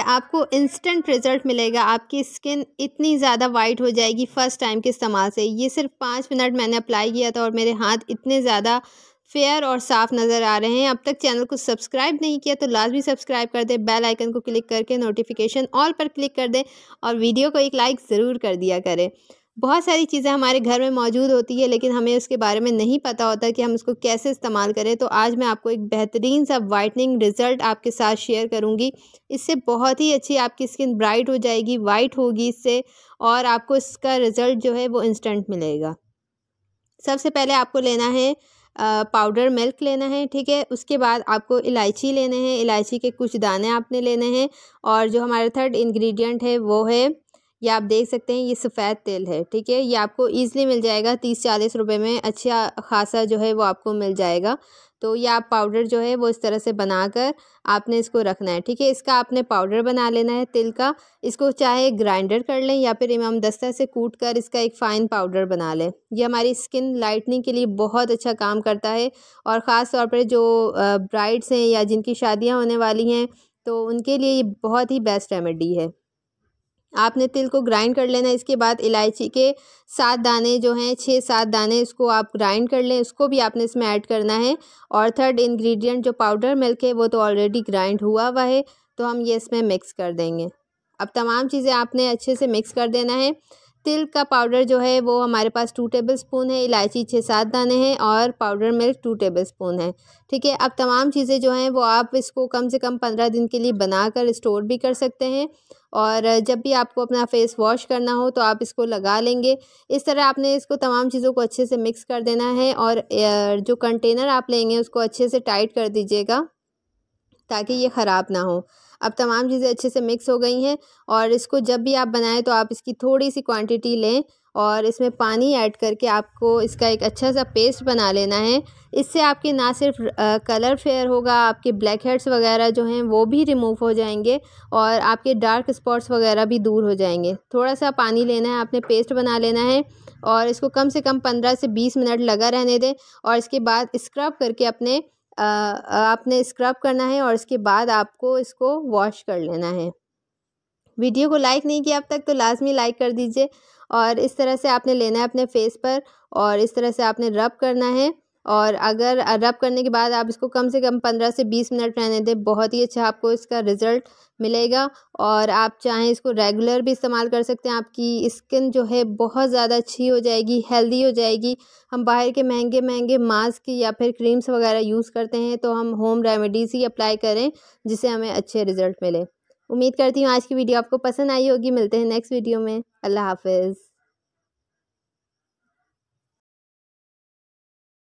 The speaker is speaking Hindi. आपको इंस्टेंट रिजल्ट मिलेगा। आपकी स्किन इतनी ज़्यादा वाइट हो जाएगी फर्स्ट टाइम के इस्तेमाल से। ये सिर्फ 5 मिनट मैंने अप्लाई किया था और मेरे हाथ इतने ज़्यादा फेयर और साफ नज़र आ रहे हैं। अब तक चैनल को सब्सक्राइब नहीं किया तो लाजमी सब्सक्राइब कर दें, बेल आइकन को क्लिक करके नोटिफिकेशन ऑल पर क्लिक कर दें और वीडियो को एक लाइक ज़रूर कर दिया करें। बहुत सारी चीज़ें हमारे घर में मौजूद होती है लेकिन हमें उसके बारे में नहीं पता होता कि हम उसको कैसे इस्तेमाल करें। तो आज मैं आपको एक बेहतरीन सा वाइटनिंग रिज़ल्ट आपके साथ शेयर करूंगी। इससे बहुत ही अच्छी आपकी स्किन ब्राइट हो जाएगी, वाइट होगी इससे, और आपको इसका रिज़ल्ट जो है वो इंस्टेंट मिलेगा। सबसे पहले आपको लेना है पाउडर मिल्क लेना है, ठीक है। उसके बाद आपको इलायची लेने हैं, इलायची के कुछ दाने आपने लेने हैं। और जो हमारा थर्ड इंग्रेडिएंट है वो है, ये आप देख सकते हैं, ये सफ़ेद तेल है, ठीक है। ये आपको ईज़िली मिल जाएगा 30-40 रुपए में, अच्छा खासा जो है वो आपको मिल जाएगा। तो ये आप पाउडर जो है वो इस तरह से बनाकर आपने इसको रखना है, ठीक है। इसका आपने पाउडर बना लेना है तिल का। इसको चाहे ग्राइंडर कर लें या फिर इमाम दस्ता से कूट कर इसका एक फ़ाइन पाउडर बना लें। ये हमारी स्किन लाइटनिंग के लिए बहुत अच्छा काम करता है और ख़ास तौर पर जो ब्राइड्स हैं या जिनकी शादियाँ होने वाली हैं तो उनके लिए ये बहुत ही बेस्ट रेमेडी है। आपने तिल को ग्राइंड कर लेना है। इसके बाद इलायची के 7 दाने जो हैं, 6-7 दाने, इसको आप ग्राइंड कर लें, उसको भी आपने इसमें ऐड करना है। और थर्ड इंग्रेडिएंट जो पाउडर मिल्क है वो तो ऑलरेडी ग्राइंड हुआ हुआ है, तो हम ये इसमें मिक्स कर देंगे। अब तमाम चीज़ें आपने अच्छे से मिक्स कर देना है। तिल का पाउडर जो है वो हमारे पास 2 टेबल स्पून है, इलायची 6-7 दाने हैं और पाउडर मिल्क 2 टेबल स्पून है, ठीक है। अब तमाम चीज़ें जो हैं वो आप इसको कम से कम 15 दिन के लिए बनाकर स्टोर भी कर सकते हैं। और जब भी आपको अपना फेस वॉश करना हो तो आप इसको लगा लेंगे। इस तरह आपने इसको तमाम चीज़ों को अच्छे से मिक्स कर देना है और जो कंटेनर आप लेंगे उसको अच्छे से टाइट कर दीजिएगा ताकि ये ख़राब ना हो। अब तमाम चीज़ें अच्छे से मिक्स हो गई हैं और इसको जब भी आप बनाएं तो आप इसकी थोड़ी सी क्वांटिटी लें और इसमें पानी ऐड करके आपको इसका एक अच्छा सा पेस्ट बना लेना है। इससे आपके ना सिर्फ कलर फेयर होगा, आपके ब्लैक हेड्स वगैरह जो हैं वो भी रिमूव हो जाएंगे और आपके डार्क स्पॉट्स वगैरह भी दूर हो जाएंगे। थोड़ा सा पानी लेना है, आपने पेस्ट बना लेना है और इसको कम से कम 15 से 20 मिनट लगा रहने दें। और इसके बाद स्क्रब करके आपने स्क्रब करना है और इसके बाद आपको इसको वॉश कर लेना है। वीडियो को लाइक नहीं किया अब तक तो लाजमी लाइक कर दीजिए। और इस तरह से आपने लेना है अपने फेस पर और इस तरह से आपने रब करना है। और अगर रब करने के बाद आप इसको कम से कम 15 से 20 मिनट रहने दें, बहुत ही अच्छा आपको इसका रिज़ल्ट मिलेगा। और आप चाहें इसको रेगुलर भी इस्तेमाल कर सकते हैं। आपकी स्किन जो है बहुत ज़्यादा अच्छी हो जाएगी, हेल्दी हो जाएगी। हम बाहर के महंगे महंगे मास्क या फिर क्रीम्स वगैरह यूज़ करते हैं, तो हम होम रेमेडीज़ ही अप्लाई करें जिससे हमें अच्छे रिज़ल्ट मिले। उम्मीद करती हूँ आज की वीडियो आपको पसंद आई होगी। मिलते हैं नेक्स्ट वीडियो में। अल्लाह हाफिज़।